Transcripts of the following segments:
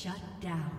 Shut down.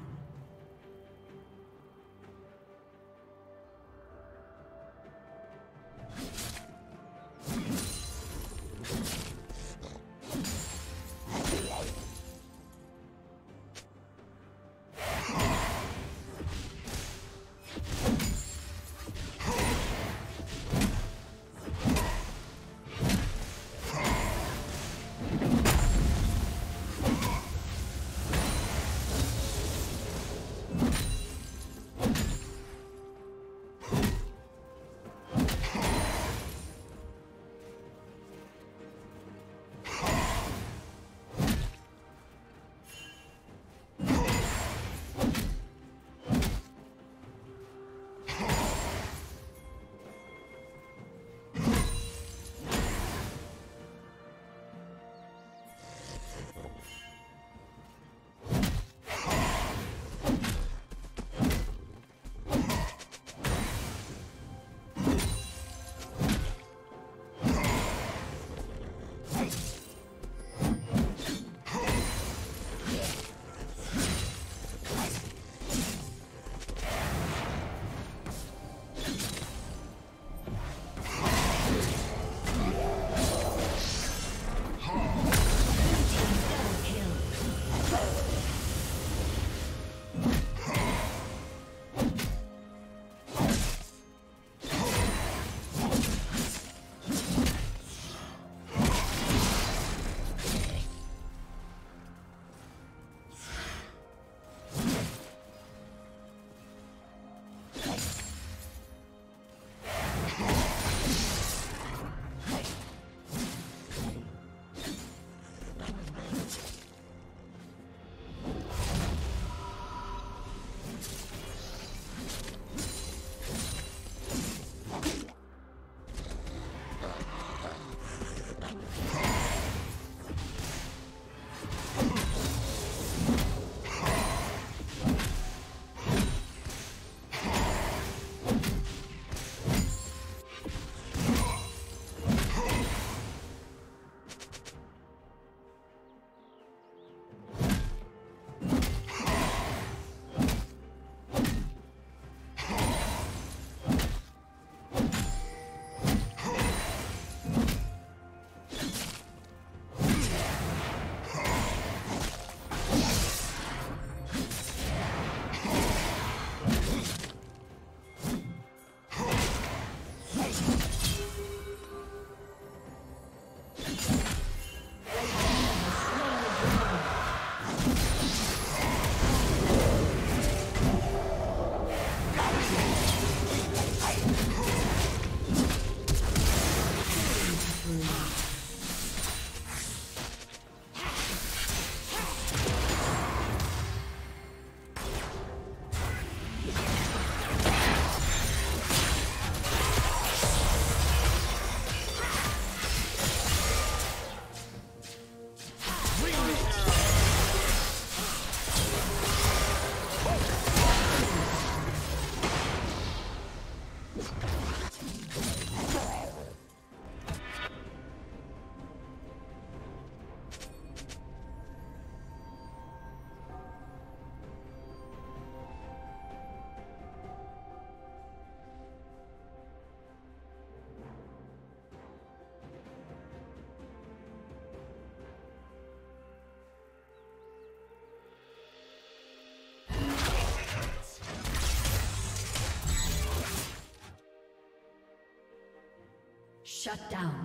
Shut down.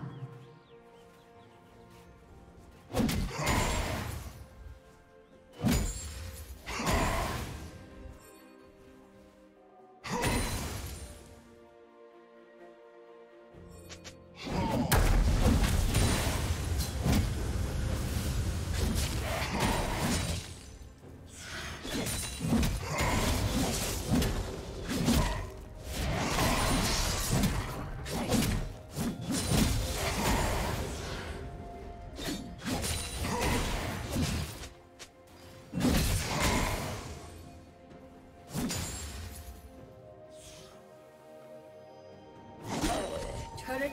Turret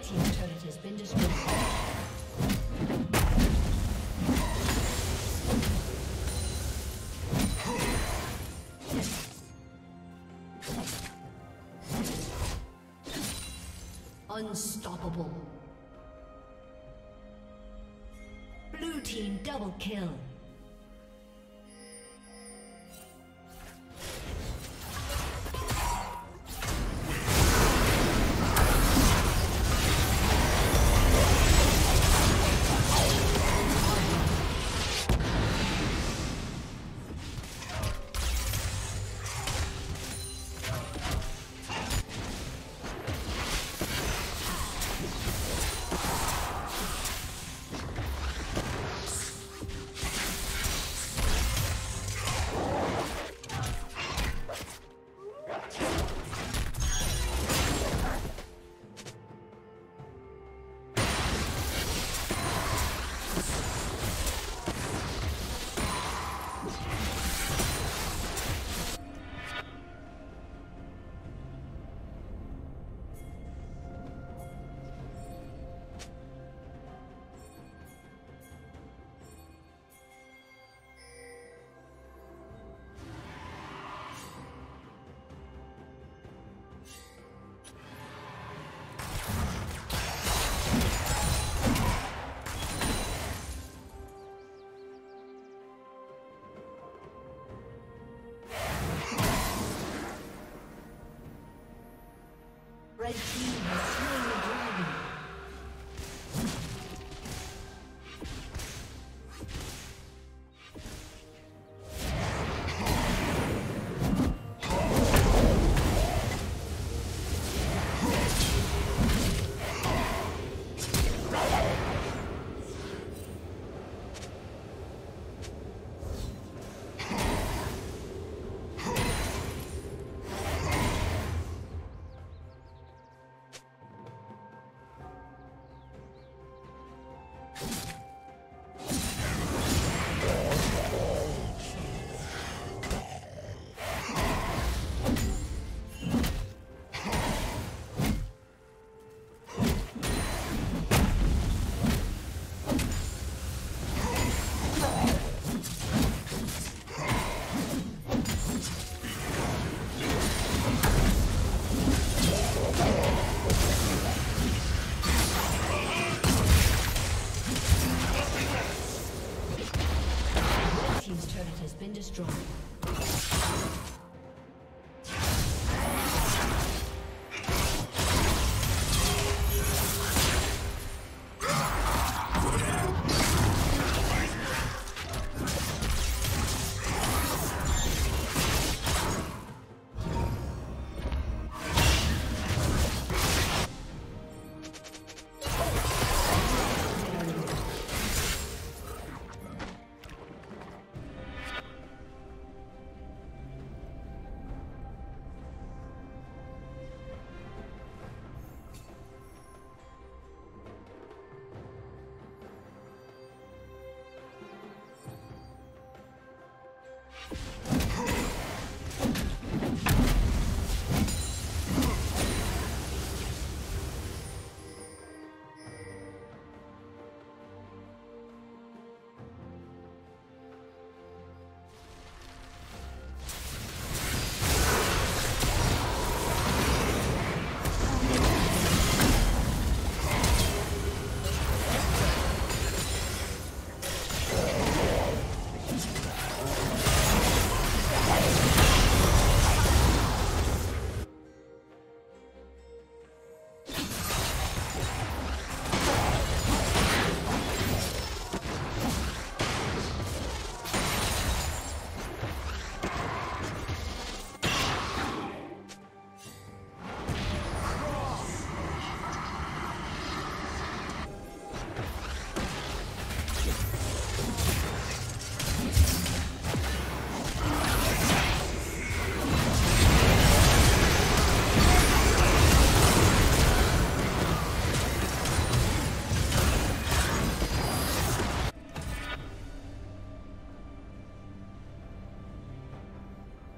Red team turret has been destroyed. Unstoppable. Blue team double kill. Red team has slain the dragon.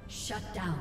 Shut down.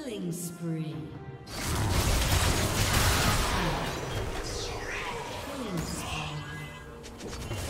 Killing spree. Killing spree.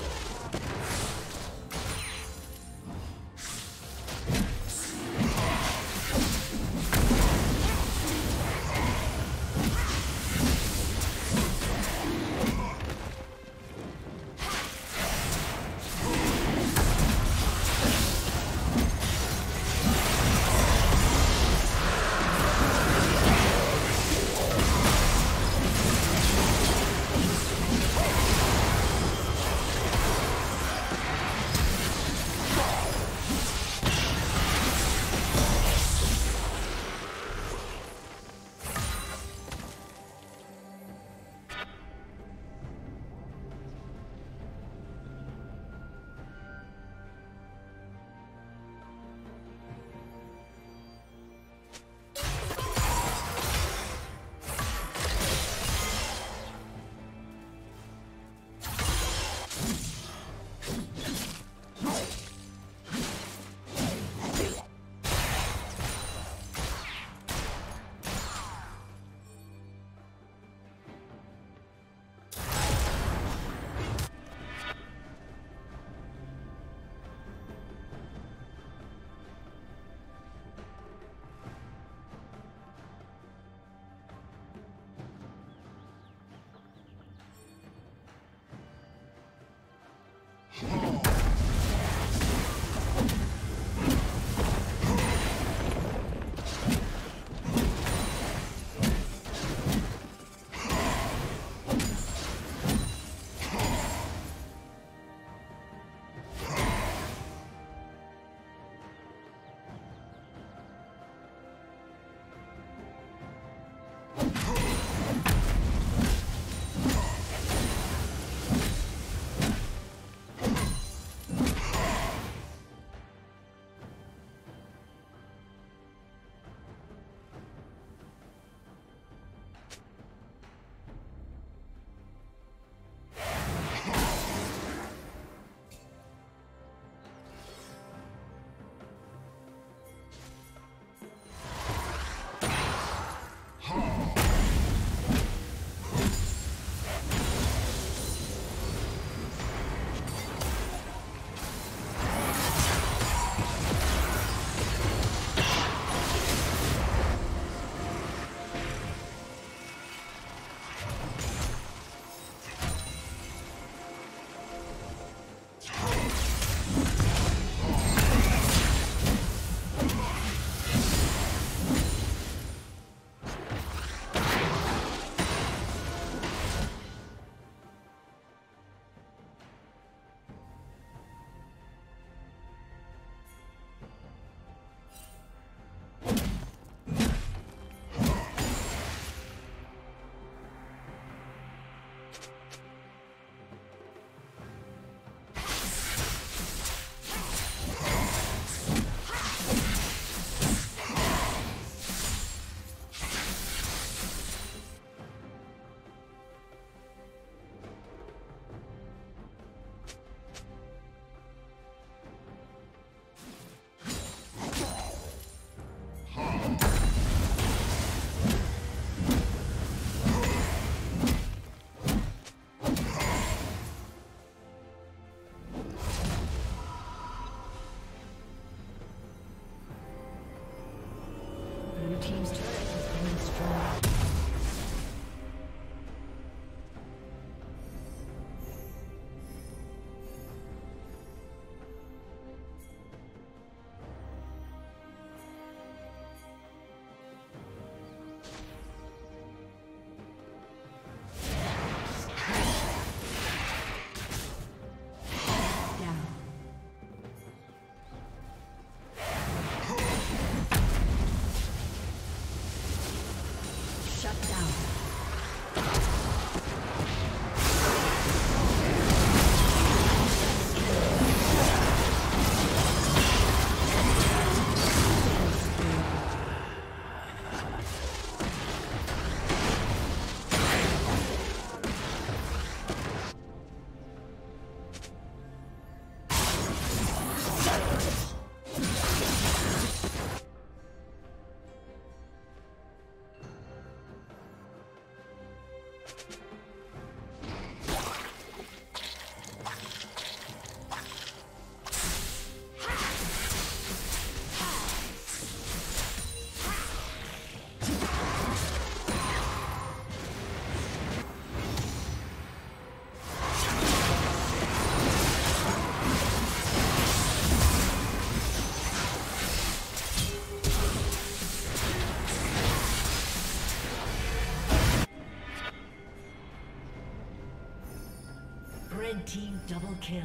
Red team double kill.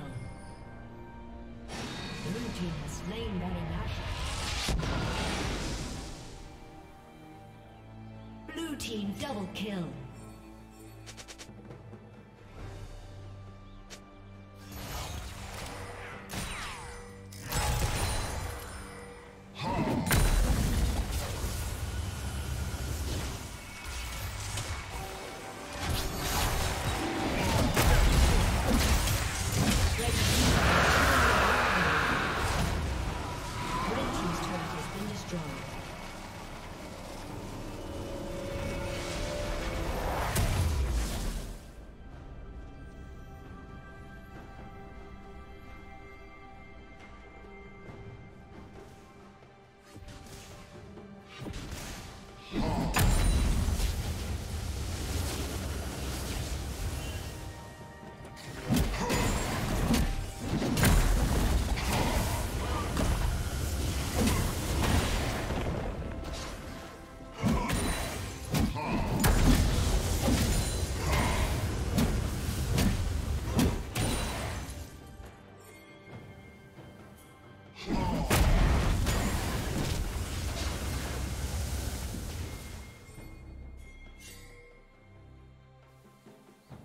Blue team has slain Baron Nashor. Blue team double kill.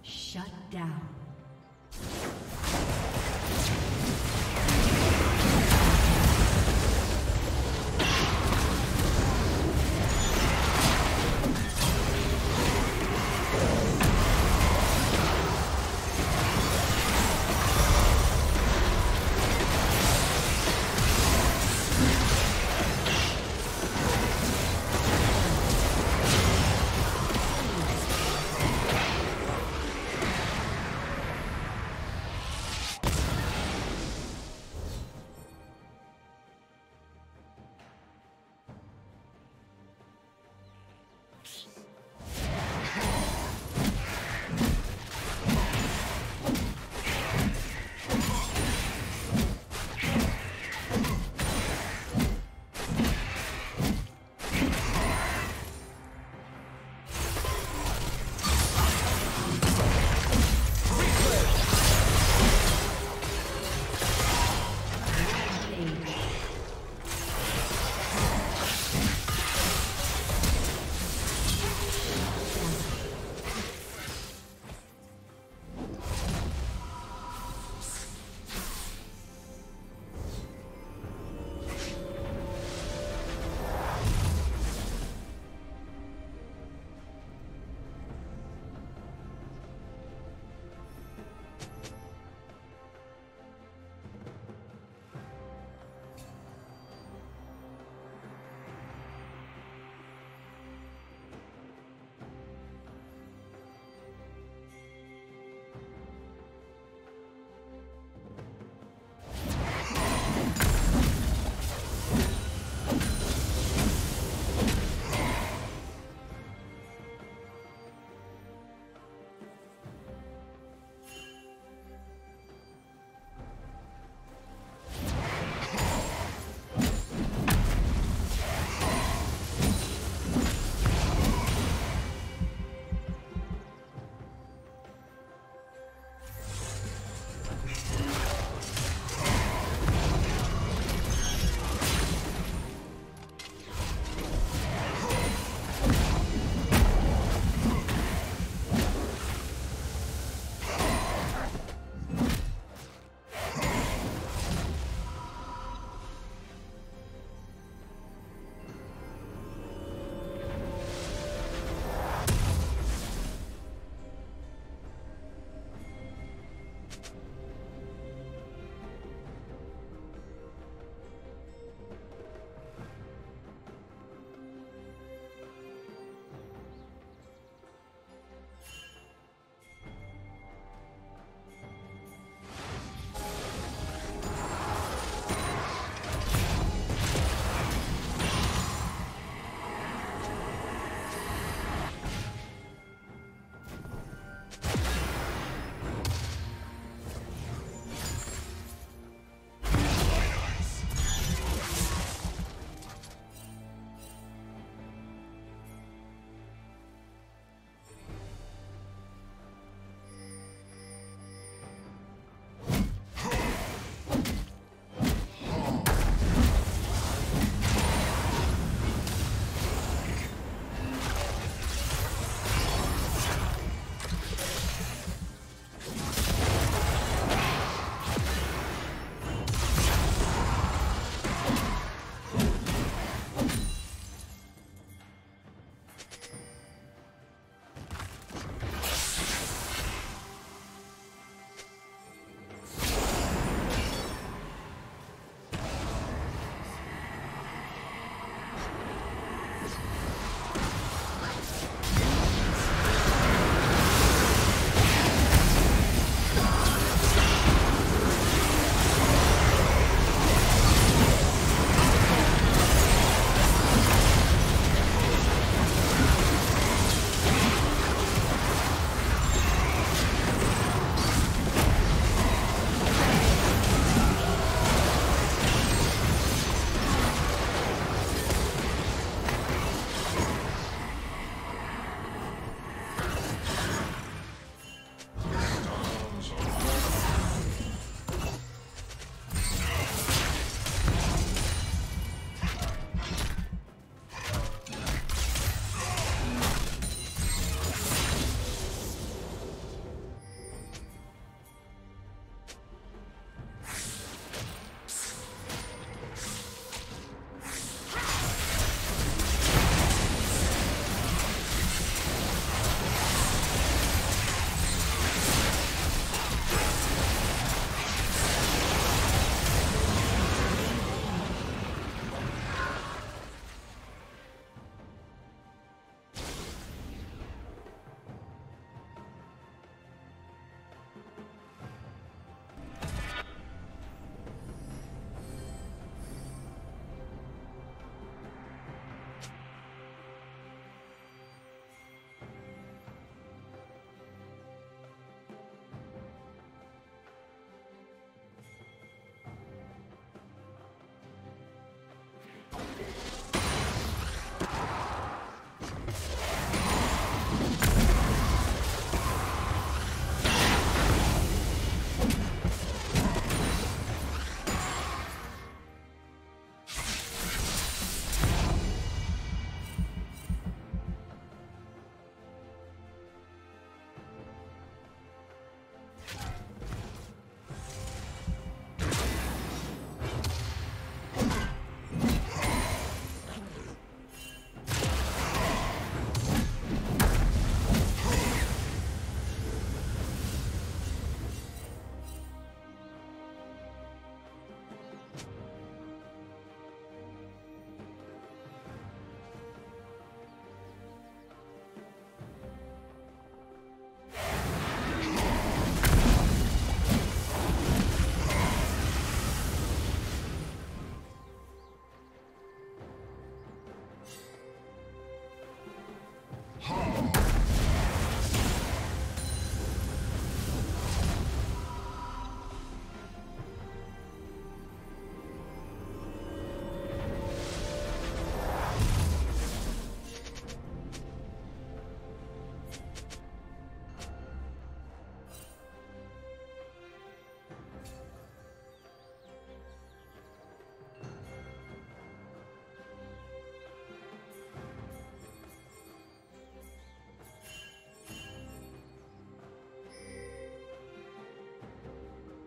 Shut down.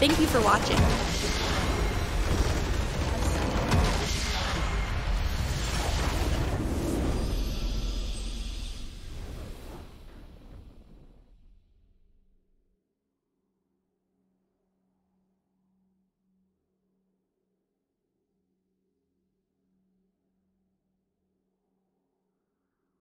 Thank you for watching.